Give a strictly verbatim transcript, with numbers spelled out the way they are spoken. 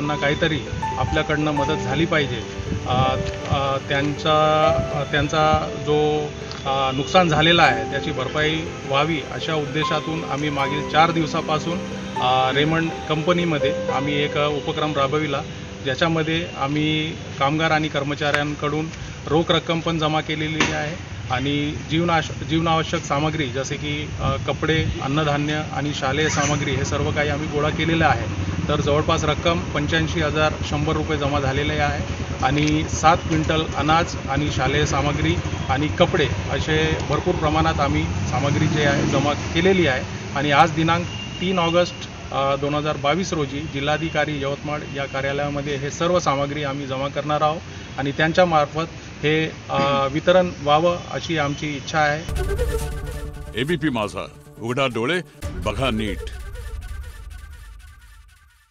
लोकांना काहीतरी आपल्याकडनं मदत झाली पाहिजे। त्यांचा त्यांचा जो नुकसान झालेला आहे त्याची भरपाई व्हावी अशा उद्देशातून आम्ही मागील चार दिवसापासून रेमंड कंपनीमध्ये आम्ही एक उपक्रम राबविला, ज्याच्यामध्ये आम्ही कामगार आणि कर्मचाऱ्यांकडून रोख रक्कम पण जमा केलेली आहे आणि जीवनाश जीवनावश्यक सामग्री जसे की कपडे, अन्नधान्य आणि शालेय सामग्री हे सर्व काही आम्ही गोळा केलेलं आहे। तर जवळपास रक्कम पंच्याऐंशी हजार शंभर रुपये जमा झालेले आहे आणि सात क्विंटल अनाज आणि शालेय सामग्री आणि कपडे असे भरपूर प्रमाणात आम्ही सामग्री जे आहे जमा केलेली आहे। आणि आज दिनांक तीन ऑगस्ट दोन हजार बावीस रोजी जिल्हाधिकारी यवतमाळ या कार्यालयामध्ये हे सर्व सामग्री आम्ही जमा करणार आहोत आणि त्यांच्यामार्फत हे वितरण व्हावं अशी आमची इच्छा आहे। एबीपी माझा, उघडा डोळे, बघा नीट।